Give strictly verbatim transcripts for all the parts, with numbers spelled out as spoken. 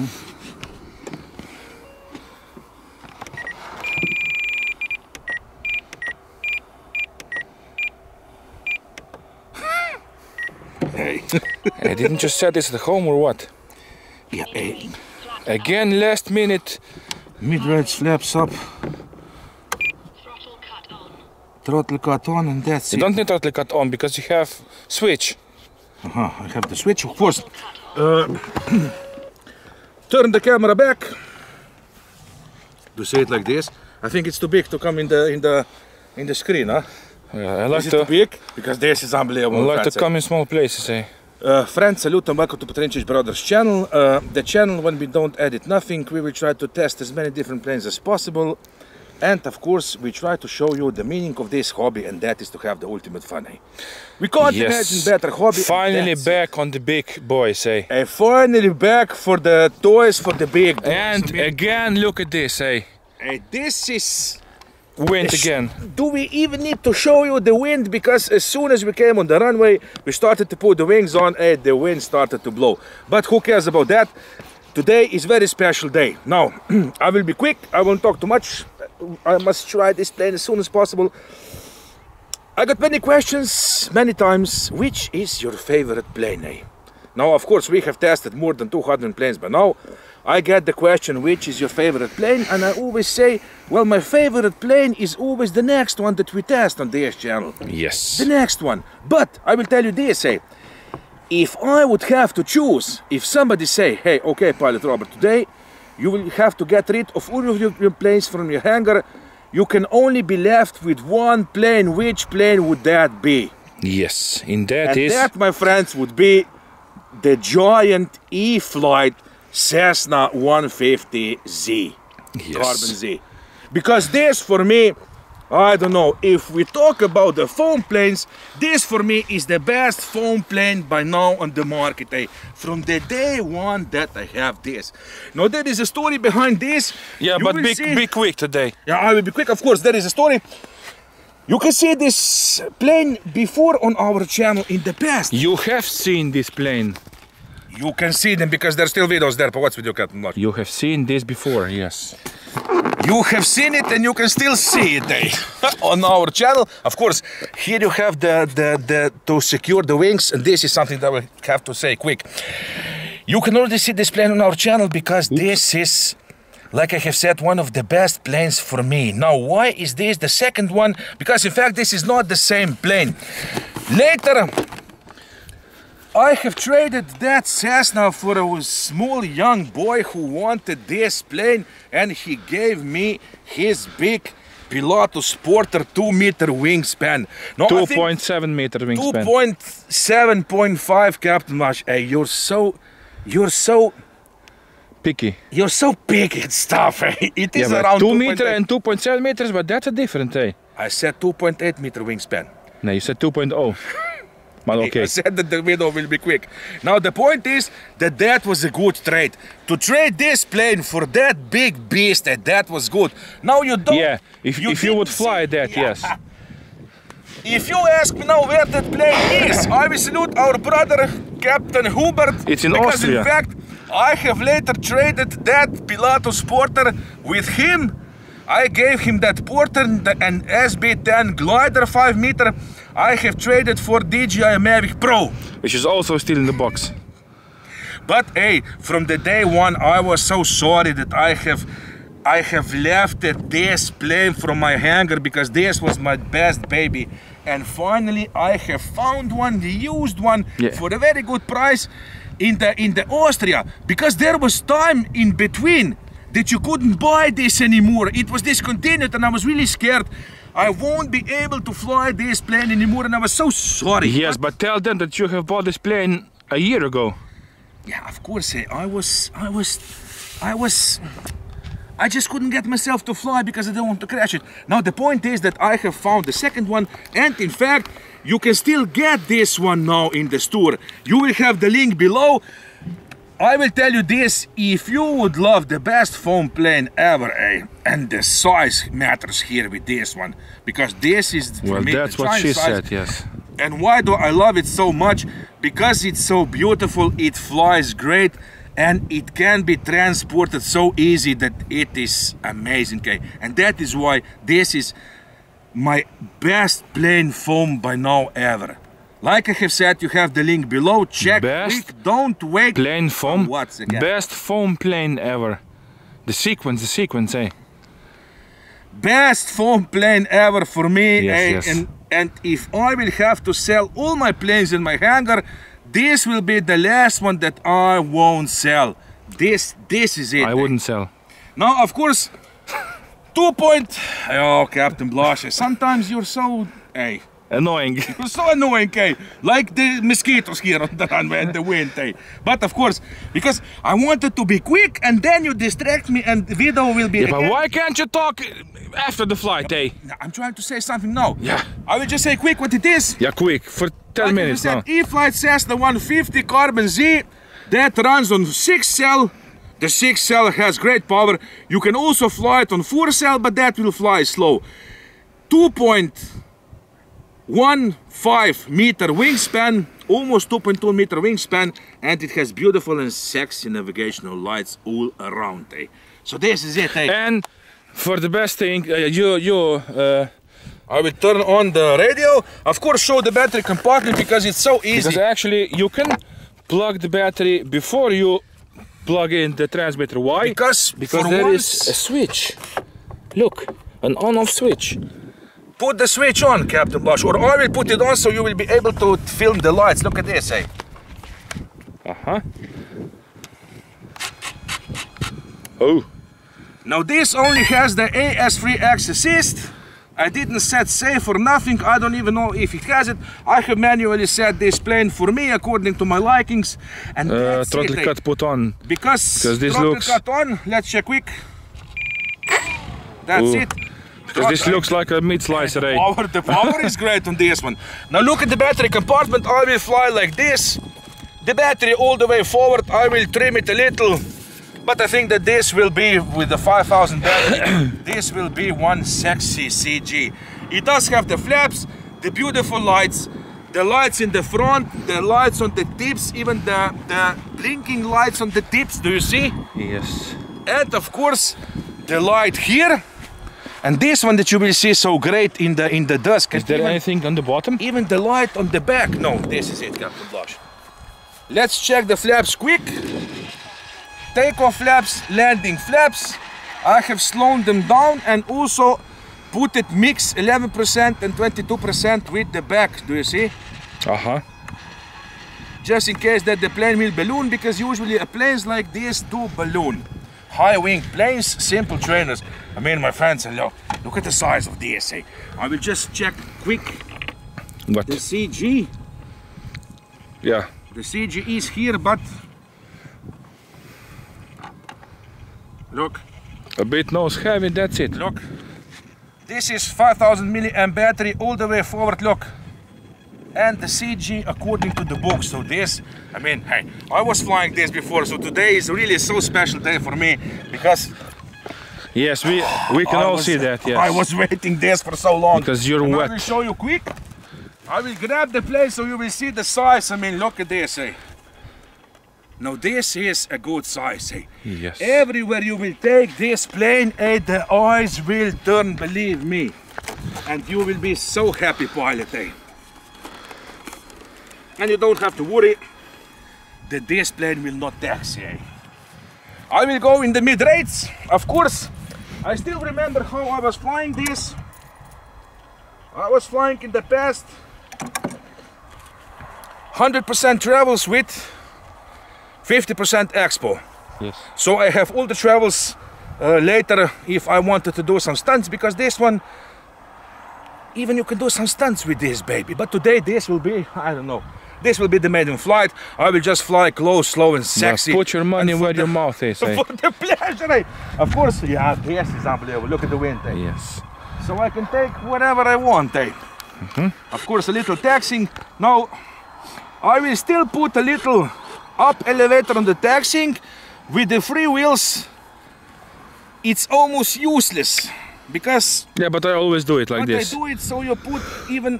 even. Hey. I didn't just set this at home or what? Yeah. Hey. Again, last minute. Mid-range flaps up. Throttle cut on. Throttle cut on, and that's it. You don't need throttle cut on because you have switch. Uh-huh, I have the switch, of course. Uh, turn the camera back. To say it like this, I think it's too big to come in the in the in the screen, huh? Yeah, I like is to, it too big because this is unbelievable. I like friends, to come eh? in small places, eh? Uh, friends, salute and welcome to Petrinčić Brothers channel. Uh, the channel, when we don't edit nothing, we will try to test as many different planes as possible, and of course we try to show you the meaning of this hobby, and that is to have the ultimate fun. Eh? We can't yes. imagine better hobby. Finally back it. on the big boys, eh? And finally back for the toys, for the big boys. And I mean, again, look at this, eh? Hey, this is. Wind again. Do we even need to show you the wind? Because as soon as we came on the runway, we started to put the wings on and the wind started to blow. But who cares about that? Today is a very special day. Now, I will be quick. I won't talk too much. I must try this plane as soon as possible. I got many questions, many times. Which is your favorite plane? Eh? Now, of course, we have tested more than two hundred planes by now. I get the question, which is your favorite plane? And I always say, well, my favorite plane is always the next one that we test on this channel. Yes. The next one. But I will tell you this, hey, if I would have to choose, if somebody say, hey, okay, Pilot Robert, today you will have to get rid of all of your planes from your hangar. You can only be left with one plane. Which plane would that be? Yes, in that and is... that, my friends, would be the giant E-flite Cessna one fifty Z, yes. Carbon Z, because this for me, I don't know, if we talk about the foam planes, this for me is the best foam plane by now on the market, eh? From the day one that I have this. Now there is a story behind this. Yeah, you but be, be quick today. Yeah, I will be quick, of course, there is a story. You can see this plane before on our channel in the past. You have seen this plane. You can see them because there are still videos there, but what's with you, Captain Blaz? You have seen this before, yes. You have seen it and you can still see it, eh? On our channel. Of course, here you have the, the, the, to secure the wings, and this is something that we have to say quick. You can already see this plane on our channel because Oops. this is, like I have said, one of the best planes for me. Now, why is this the second one? Because in fact, this is not the same plane. Later, I have traded that Cessna for a small young boy who wanted this plane, and he gave me his big Pilatus Porter two meter wingspan. No, two point seven meter wingspan. two point seven point five, Captain Blaz. Hey, you're so, you're so... picky. You're so picky at stuff, eh? It is yeah, around two meter and two point seven meters, but that's a different, eh? I said two point eight meter wingspan. No, you said two point oh. But okay. I said that the video will be quick. Now the point is that that was a good trade. To trade this plane for that big beast, that, that was good. Now you don't... Yeah, if you, if you would fly that, yeah. yes. If you ask me now where that plane is, I will salute our brother, Captain Hubert. It's in because Austria. Because in fact, I have later traded that Pilatus Porter with him. I gave him that Porter and S B ten glider five meter. I have traded for D J I Mavic Pro, which is also still in the box. But hey, from the day one, I was so sorry that I have, I have left this plane from my hangar because this was my best baby. And finally, I have found one, used one yeah. for a very good price in the in the Austria, because there was time in between that you couldn't buy this anymore. It was discontinued, and I was really scared. I won't be able to fly this plane anymore, and I was so sorry. Yes, but, but tell them that you have bought this plane a year ago. Yeah, of course. Hey, I was, I was, I was, I just couldn't get myself to fly because I didn't want to crash it. Now the point is that I have found the second one, and in fact, you can still get this one now in the store. You will have the link below. I will tell you this, if you would love the best foam plane ever, eh? And the size matters here with this one, because this is for well, me that's the what she size. said, yes. And why do I love it so much? Because it's so beautiful, it flies great, and it can be transported so easy that it is amazing, okay? And that is why this is my best plain foam by now ever. Like I have said, you have the link below, check, best click, don't wait. Plain foam, what's again? Best foam plane ever. The sequence, the sequence, eh? Best foam plane ever for me, yes, and, yes. And, and if I will have to sell all my planes in my hangar, this will be the last one that I won't sell. This, this is it. I wouldn't sell. Now, of course, two point. Oh, Capt Blaz, sometimes you're so, hey, annoying. You're so annoying, hey, like the mosquitoes here on the runway and the wind, hey. But of course, because I wanted to be quick, and then you distract me, and the video will be. Yeah, but why can't you talk after the flight, hey? I'm trying to say something now. Yeah. I will just say quick what it is. Yeah, quick. For ten minutes now. E-flite Cessna one fifty Carbon Z that runs on six cell. The six cell has great power. You can also fly it on four cell, but that will fly slow. two point one five meter wingspan, almost two point two meter wingspan, and it has beautiful and sexy navigational lights all around. Eh? So this is it. Eh? And for the best thing, uh, you you. Uh, I will turn on the radio, of course show the battery compartment because it's so easy. Because actually you can plug the battery before you plug in the transmitter. Why? Because, because there once... is a switch. Look, an on-off switch. Put the switch on, Capt Blaz, or I will put it on so you will be able to film the lights. Look at this, eh? Uh-huh. Oh. Now this only has the A S three X assist. I didn't set safe or nothing, I don't even know if it has it. I have manually set this plane for me according to my likings. And uh, throttle it, cut eh? Put on. Because this throttle looks... cut on, let's check quick. That's Ooh. It. Because this looks like a meat slicer, eh? Power, the power is great on this one. Now look at the battery compartment, I will fly like this. The battery all the way forward, I will trim it a little. But I think that this will be, with the five thousand battery, this will be one sexy C G. It does have the flaps, the beautiful lights, the lights in the front, the lights on the tips, even the, the blinking lights on the tips, do you see? Yes. And of course, the light here. And this one that you will see so great in the in the dusk. Is there even anything on the bottom? Even the light on the back. No, this is it, Capt Blaz. Let's check the flaps quick. Takeoff flaps, landing flaps. I have slowed them down and also put it mix eleven percent and twenty-two percent with the back. Do you see? Uh huh. Just in case that the plane will balloon, because usually a planes like this do balloon. High wing planes, simple trainers. I mean, my friends, hello. Look at the size of the D S A. I will just check quick. What? The C G. Yeah. The C G is here, but. Look. A bit nose heavy, that's it. Look. This is five thousand milliamp battery all the way forward, look. And the C G according to the book. So this, I mean, hey, I was flying this before, so today is really so special day for me because... Yes, we, we can I all was, see that, yes. I was waiting this for so long. Because you're and wet. I will show you quick. I will grab the plane so you will see the size. I mean, look at this, hey. Now this is a good size, eh? Yes. Everywhere you will take this plane, eh, the eyes will turn, believe me. And you will be so happy pilot, eh? And you don't have to worry that this plane will not taxi, eh? I will go in the mid-rates, of course. I still remember how I was flying this. I was flying in the past. one hundred percent travels with fifty percent expo. Yes. So I have all the travels uh, later if I wanted to do some stunts, because this one, even you can do some stunts with this baby. But today this will be, I don't know, this will be the maiden flight. I will just fly close, slow and sexy. Now put your money where the, your mouth is. Eh? For the pleasure, eh? Of course, yeah, this is unbelievable. Look at the wind, eh? Yes. So I can take whatever I want, eh? Mm-hmm. Of course, a little taxing. Now, I will still put a little up elevator on the taxiing. With the free wheels it's almost useless because yeah, but I always do it like but this. I do it so you put even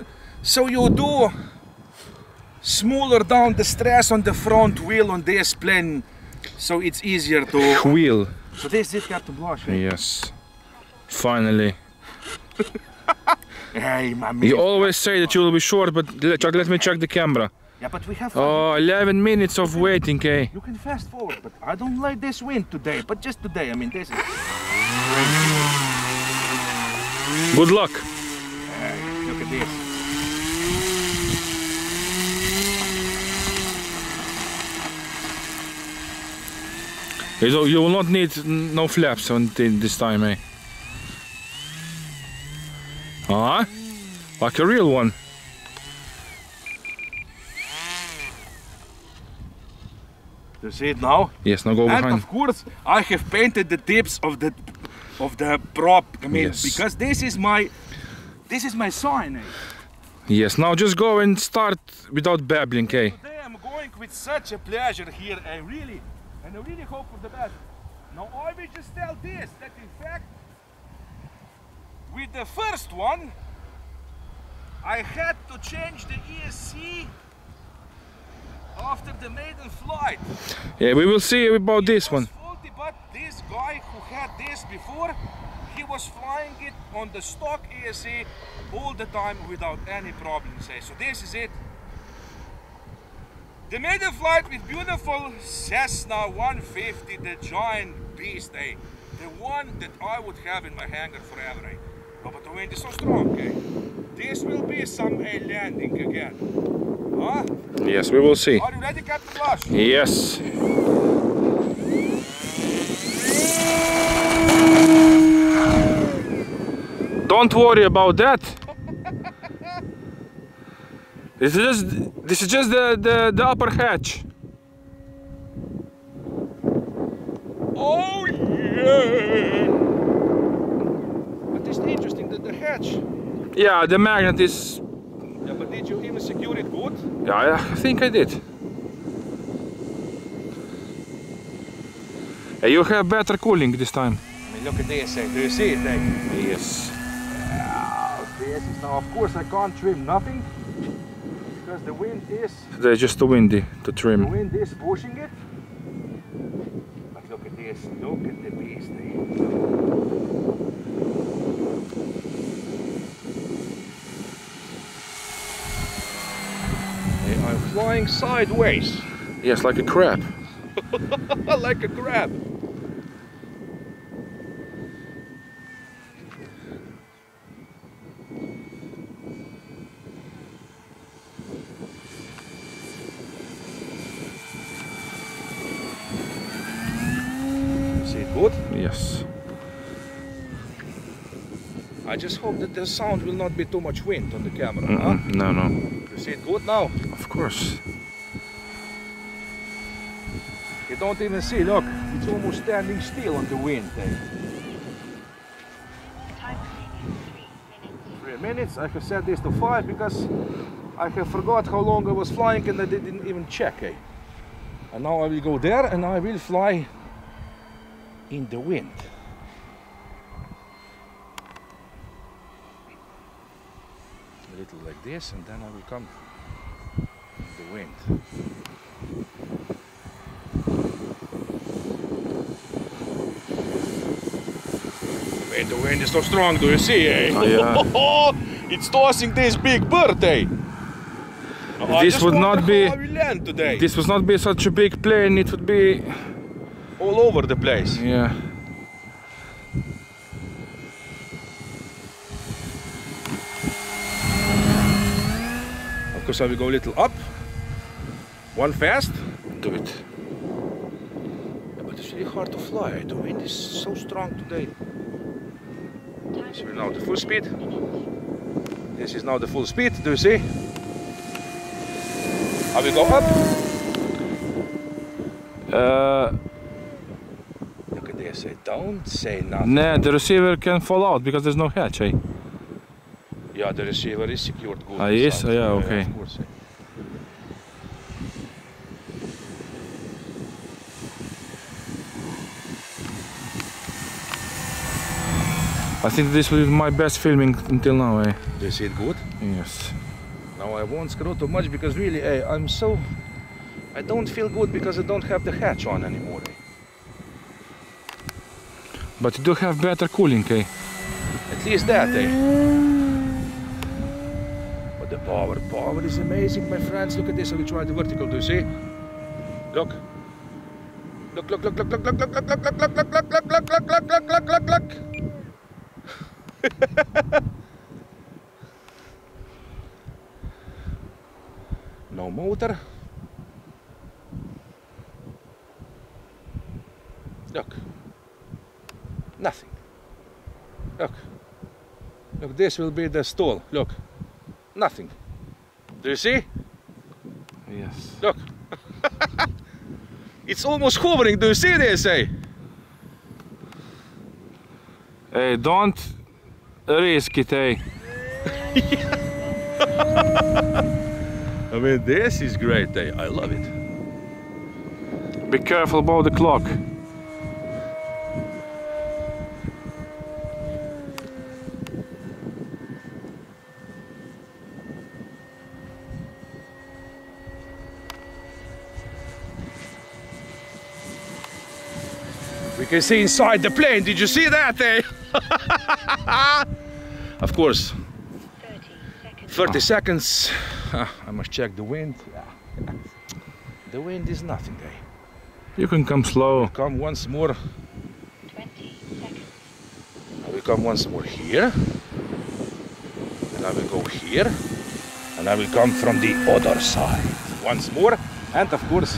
so you do smaller down the stress on the front wheel on this plane. so it's easier to wheel. Wat is dit, Capt Blaz? Yes, finally. Hey, man. You always say that you will be short, but let me check the camera. Yeah, but we have oh, eleven minutes of waiting, okay? You can fast forward, but I don't like this wind today, but just today, I mean, this is... Good luck! Hey, look at this. So you will not need no flaps on this time, eh? Ah, like a real one. Do you see it now? Yes, now go behind. And of course, I have painted the tips of the of the prop. I mean, yes. Because this is my this is my sign. Eh? Yes. Now just go and start without babbling, eh? Today I'm going with such a pleasure here, eh? Really. And I really hope for the best. Now I will just tell this, that in fact, with the first one, I had to change the E S C after the maiden flight. Yeah, we will see about this one. Faulty, but this guy who had this before, he was flying it on the stock E S C all the time without any problems. So this is it. The maiden flight with beautiful Cessna one fifty, the giant beast, eh? The one that I would have in my hangar forever, eh? Oh, but the wind is so strong, eh? This will be some eh, landing again. Huh? Yes, we will see. Are you ready, Capt Blaz? Yes. Don't worry about that. This is just, this is just the, the, the upper hatch. Oh yeah! But it's interesting that the hatch. Yeah, the magnet is. Yeah, but did you even secure it good? Yeah, I think I did. Hey, you have better cooling this time. I mean, look at this. Eh? Do you see it? Eh? Yes. Oh, this is now. Of course, I can't trim nothing. Because the wind is... They're just too windy to trim. The wind is pushing it. But look at this, look at the beast. Hey, I'm flying sideways. Yes, like a crab. Like a crab. Good? Yes. I just hope that the sound will not be too much wind on the camera. Mm-mm. Huh? No, no. You see it good now? Of course. You don't even see, look, it's almost standing still on the wind. Eh? Time three minutes. I have set this to five because I have forgot how long I was flying and I didn't even check. Eh? And now I will go there and I will fly in the wind. A little like this, and then I will come in the wind. Wait, the wind is so strong, do you see? Eh? Oh, yeah. It's tossing this big bird, eh? No, this would not be. How I will land today. This would not be such a big plane. It would be all over the place. Yeah. Of course I will go a little up. One fast. Do it. Yeah, but it's really hard to fly. The wind is so strong today. This is now the full speed. This is now the full speed. Do you see? I will go up. Uh, Say don't say nothing. Nah, the receiver can fall out because there's no hatch, eh? Yeah, the receiver is secured good. Ah, yes? Oh, yeah, okay. Of course, eh? I think this will be my best filming until now, eh? Do you see it good? Yes. Now I won't screw too much because really, eh, I'm so I don't feel good because I don't have the hatch on anymore. But you do have better cooling, eh? At least that, eh? But the power, power is amazing, my friends. Look at this, I'll try the vertical, do you see? Look. Look, look, look, look, look, look, look, look, look, look, look, look, look, look, look, look, look, look, look, look. No motor. Look. Nothing. Look. Look, this will be the stall. Look. Nothing. Do you see? Yes. Look. It's almost hovering. Do you see this, eh? Hey, don't risk it, eh? I mean, this is great, eh? I love it. Be careful about the clock. You can see inside the plane, did you see that, eh? Of course. thirty seconds. Ah, I must check the wind. Yeah. The wind is nothing, eh? You can come slow. Come once more. twenty seconds. I will come once more here. And I will go here. And I will come from the other side. Once more. And of course,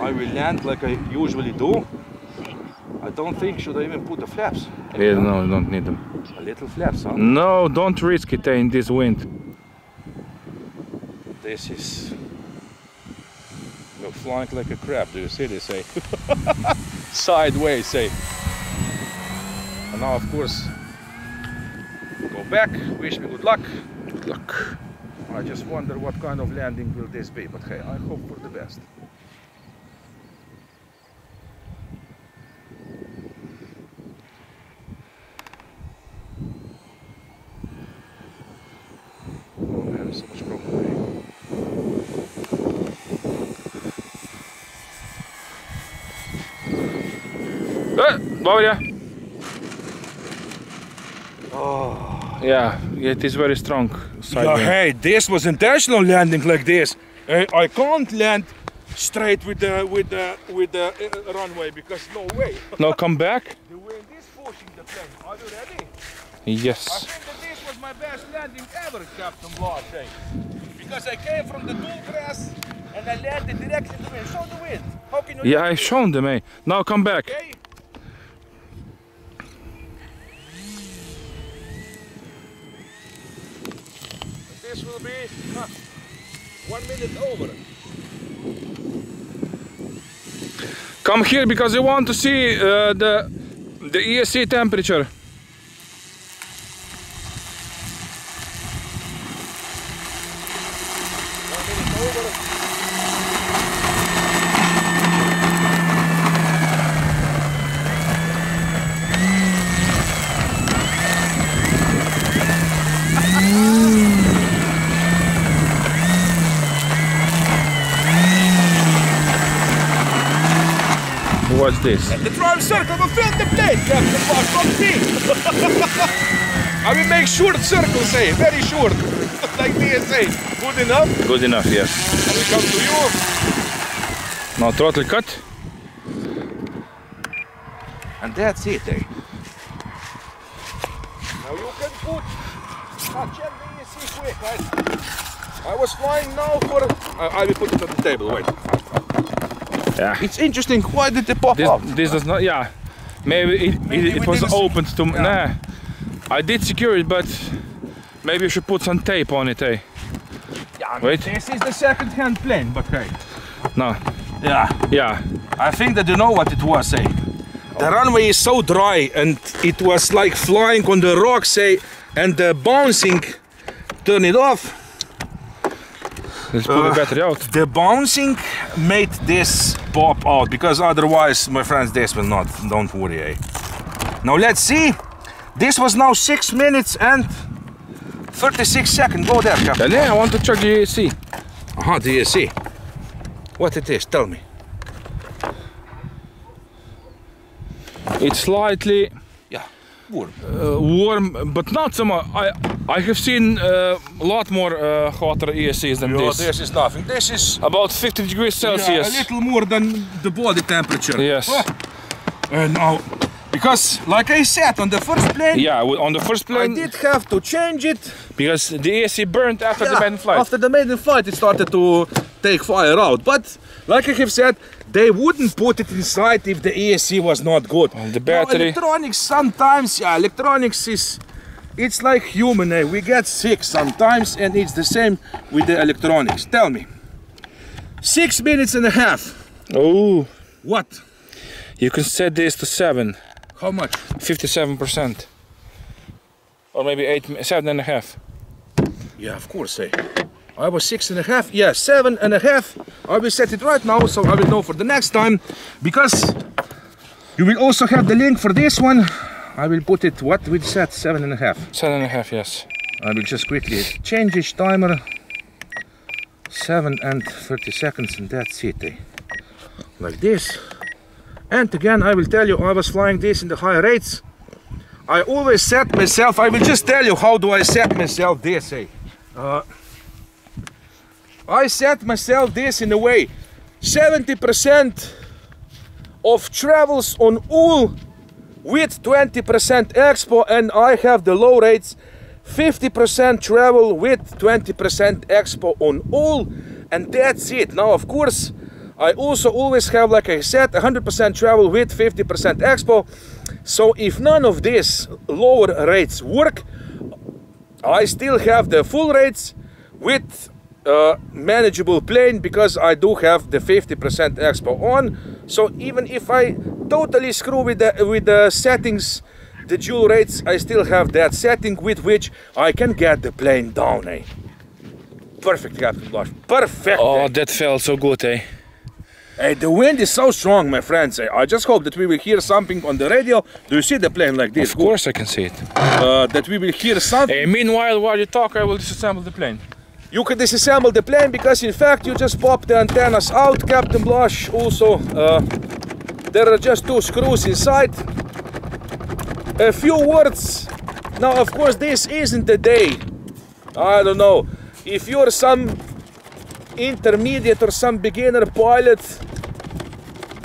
I will land like I usually do. I don't think should I even put the flaps. Yeah, no, you don't need them. A little flaps, huh? No, don't risk it in this wind. This is... You're flying like a crab, do you see this, eh? Sideways, eh? And now, of course, go back, wish me good luck. Good luck. I just wonder what kind of landing will this be, but hey, I hope for the best. Boja. Oh. Yeah, it is very strong. Yeah, hey, this was intentional landing like this. I, I can't land straight with the with the with the uh, runway because no way. Now come back. The wind is pushing the plane. Are you ready? Yes. I think that this was my best landing ever, Captain Blaz. Hey? Because I came from the tall grass and I landed directly to the wind. Show the wind. How can you? Yeah, I've shown them. Hey, now come back. Okay. This will be huh, one minute over. Come here because you want to see uh, the the E S C temperature. What's this? At the drive circle will fill the plane, Captain Blaz, from T. I will make short circles, eh? Very short. Like this, eh? Good enough? Good enough, yes. I will come to you. Now throttle cut. And that's it, eh? Now you can put... Now check the E S C quick, right? I was flying now for... Uh, I will put it on the table, wait. Yeah. It's interesting. Why did it pop this, up? This does not. Yeah, maybe it, maybe it, it was opened to. Yeah. Nah, I did secure it, but maybe you should put some tape on it, eh? Yeah. I mean, wait. This is the second-hand plane, but hey. No. Yeah. Yeah. I think that you know what it was, eh? The runway is so dry, and it was like flying on the rocks, eh? And the bouncing. Turn it off. Let's put uh, the battery out. The bouncing made this pop out because otherwise, my friends, this will not. Don't worry, eh? Now let's see. This was now six minutes and thirty-six seconds. Go there, Captain. Yeah, I want to check the E S C. Aha, uh-huh, the E S C. what it is, tell me. It's slightly yeah, warm. Uh, warm, but not so much. I, I have seen uh, a lot more uh, hotter E S Cs than yeah, this. This is nothing. This is about fifty degrees Celsius. Yeah, a little more than the body temperature. Yes. Oh. Uh, now, because like I said on the first plane. Yeah, on the first plane. I did have to change it. Because the E S C burned after yeah, the maiden flight. After the maiden flight, it started to take fire out. But like I have said, they wouldn't put it inside if the E S C was not good. And the battery. No, electronics sometimes, yeah, electronics is, it's like human, eh? We get sick sometimes, and it's the same with the electronics. Tell me, six minutes and a half. Oh. What? You can set this to seven. How much? fifty-seven percent. Or maybe eight, seven and a half. Yeah, of course, eh? I was six and a half, yeah, seven and a half. I will set it right now, so I will know for the next time, because you will also have the link for this one. I will put it, what we set, seven and a half. Seven and a half, yes. I will just quickly change each timer. Seven and thirty seconds, and that's it. Eh? Like this. And again, I will tell you, I was flying this in the high rates. I always set myself, I will just tell you how do I set myself this, eh? Uh, I set myself this in a way, seventy percent of travels on all with twenty percent expo, and I have the low rates, fifty percent travel with twenty percent expo on all, and that's it. Now of course, I also always have, like I said, one hundred percent travel with fifty percent expo, so if none of these lower rates work, I still have the full rates with Uh, manageable plane, because I do have the fifty percent expo on. So even if I totally screw with the with the settings, the dual rates, I still have that setting with which I can get the plane down, eh? Perfect, Captain Blaz. Perfect. Oh, eh? That felt so good, eh? Hey, the wind is so strong, my friends. Eh? I just hope that we will hear something on the radio. Do you see the plane like this? Of course, good. I can see it. Uh, that we will hear something. Hey, meanwhile, while you talk, I will disassemble the plane. You can disassemble the plane, because in fact you just pop the antennas out, Captain Blaz. Also, uh, there are just two screws inside. A few words. Now, of course, this isn't the day. I don't know. If you're some intermediate or some beginner pilot,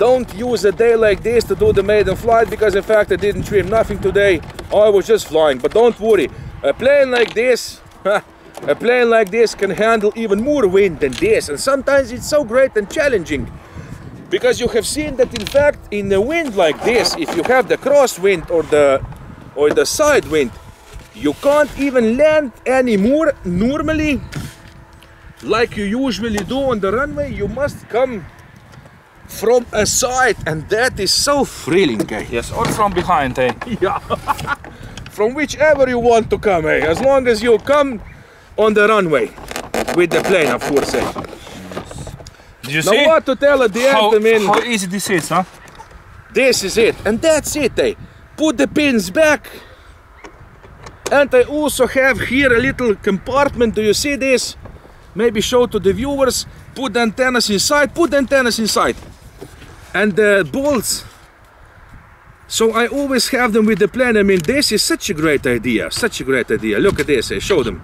don't use a day like this to do the maiden flight, because in fact I didn't trim nothing today. I was just flying. But don't worry. A plane like this. A plane like this can handle even more wind than this, and sometimes it's so great and challenging, because you have seen that in fact in a wind like this, if you have the crosswind or the or the side wind, you can't even land anymore normally like you usually do on the runway. You must come from a side, and that is so thrilling, eh? Yes, or from behind, eh? Yeah. From whichever you want to come, eh? As long as you come on the runway with the plane, of course. Eh? Did you now see what to tell at the how, end? I mean, how easy this is, huh? This is it, and that's it. Eh? Put the pins back, and I also have here a little compartment. Do you see this? Maybe show to the viewers. Put the antennas inside. Put the antennas inside, and the bolts. So I always have them with the plane. I mean, this is such a great idea. Such a great idea. Look at this. Eh? Show them.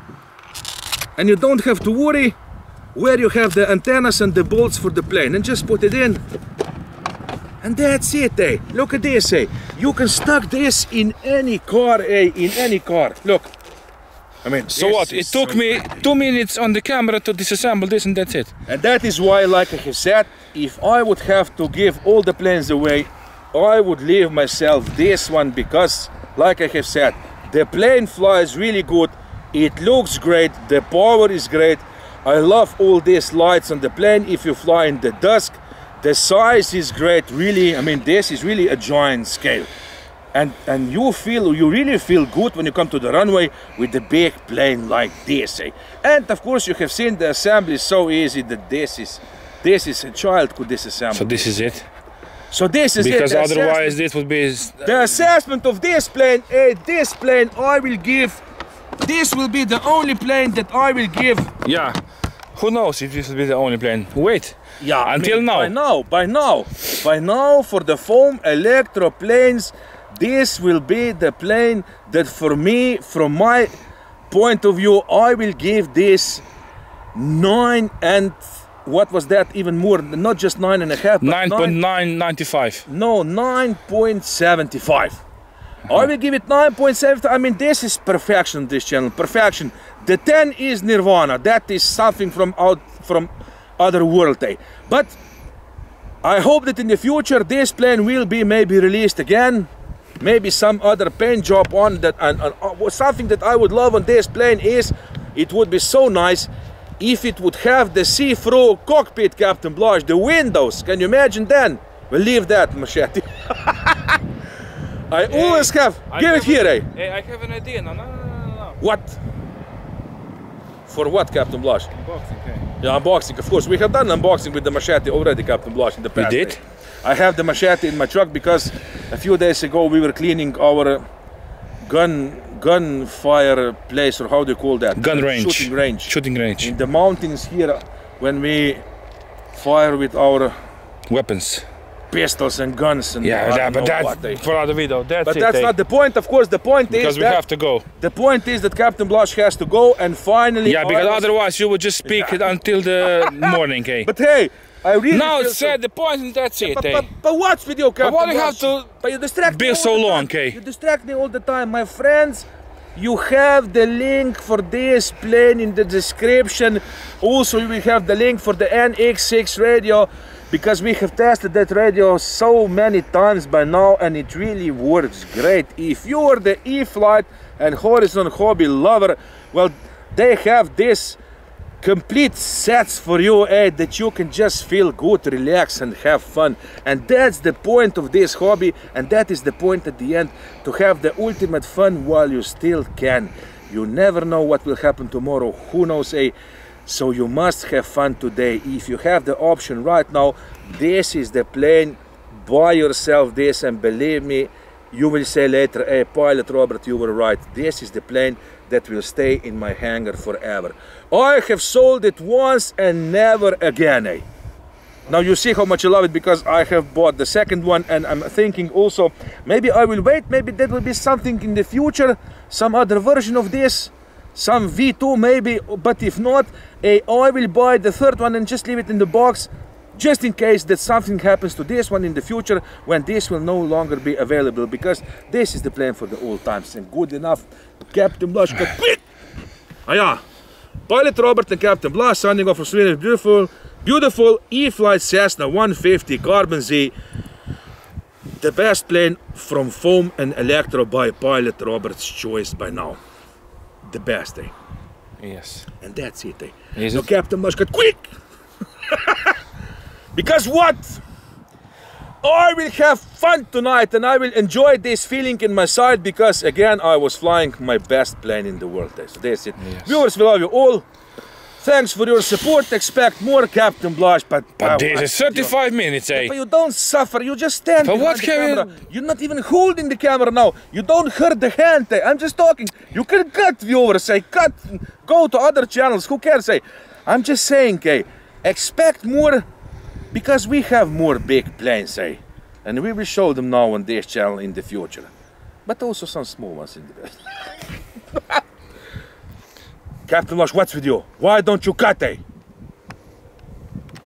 And you don't have to worry where you have the antennas and the bolts for the plane, and just put it in, and that's it, eh? Look at this, eh? You can stuck this in any car, eh? In any car. Look, I mean, so what? It took so me two minutes on the camera to disassemble this, and that's it. And that is why, like I said, if I would have to give all the planes away, I would leave myself this one, because like I have said, the plane flies really good. It looks great, the power is great. I love all these lights on the plane. If you fly in the dusk, the size is great. Really, I mean, this is really a giant scale. And and you feel, you really feel good when you come to the runway with a big plane like this. Eh? And of course, you have seen the assembly is so easy that this is, this is a child could disassemble. So this is it. So this is because it. Because otherwise this would be... The assessment of this plane, eh, this plane I will give. This will be the only plane that I will give. Yeah, Who knows if this will be the only plane? Wait. Yeah. Until I mean, now. By now. By now. By now, for the foam electro planes, this will be the plane that, for me, from my point of view, I will give this nine and what was that? Even more? Not just nine and a half. Nine point nine ninety-five. No, nine point seventy-five. I will give it nine point seven. I mean, this is perfection, this channel, perfection. The ten is nirvana. That is something from out from other world day. But I hope that in the future this plane will be maybe released again. Maybe some other paint job on that. And, and uh, something that I would love on this plane is, it would be so nice if it would have the see-through cockpit, Capt Blaz, the windows. Can you imagine then? We'll leave that, Machete. I always have. Give it here, eh? I have an idea. No, no, no, no. What? For what, Capt Blaz? Unboxing, okay. Yeah, unboxing, of course. We have done unboxing with the Machete already, Capt Blaz, in the past. We did? I have the Machete in my truck because a few days ago we were cleaning our gun gun fire place, or how do you call that? Gun range. Shooting range. Shooting range. In the mountains here, when we fire with our weapons. Pistols and guns and yeah, yeah, but that's for other video. That's but it, that's eh? not the point. Of course, the point because is because we that have to go. The point is that Capt Blaz has to go and finally. Yeah, because otherwise you would just speak yeah. until the morning, eh? But hey, I really. Now it's said the point, and that's yeah, it, but, eh? But, but what's with you, Capt Blaz? Why do you have to? But you distract be me all so the long, time. eh? You distract me all the time, my friends. You have the link for this plane in the description. Also, you will have the link for the N X six radio, because we have tested that radio so many times by now and it really works great. If you are the E-flite and Horizon Hobby lover, well, they have this complete sets for you, eh, that you can just feel good, relax and have fun. And that's the point of this hobby, and that is the point at the end, to have the ultimate fun while you still can. You never know what will happen tomorrow, who knows, eh? So you must have fun today. If you have the option right now, this is the plane. Buy yourself this, and believe me, you will say later, hey, Pilot Robert, you were right. This is the plane that will stay in my hangar forever. I have sold it once and never again. Eh? Now you see how much I love it, because I have bought the second one, and I'm thinking also, maybe I will wait, maybe there will be something in the future, some other version of this. Some V two maybe, but if not, I will buy the third one and just leave it in the box, just in case that something happens to this one in the future, when this will no longer be available, because this is the plan for the old times. And good enough, Capt Blaz. Ah, yeah. Pilot Robert and Capt Blaz signing off for Sweden. Beautiful, beautiful E-flite Cessna one fifty Carbon Z. The best plane from foam and electro by Pilot Robert's choice by now. The best, eh? Yes. And that's it, eh? Is so it? Capt Blaz, quick! Because what? I will have fun tonight, and I will enjoy this feeling in my side, because again, I was flying my best plane in the world, eh? So that's it. Yes. Viewers, we love you all. Thanks for your support. Expect more Capt Blaz, but... But uh, this is thirty-five you, minutes, eh? But you don't suffer, you just stand but what the camera. You... You're not even holding the camera now. You don't hurt the hand, eh? I'm just talking. You can cut, viewers, eh? Cut, go to other channels, who cares, eh? I'm just saying, eh? Expect more, because we have more big planes, eh? And we will show them now on this channel in the future. But also some small ones in the past. Capt Blaz, what's with you? Why don't you cut, eh?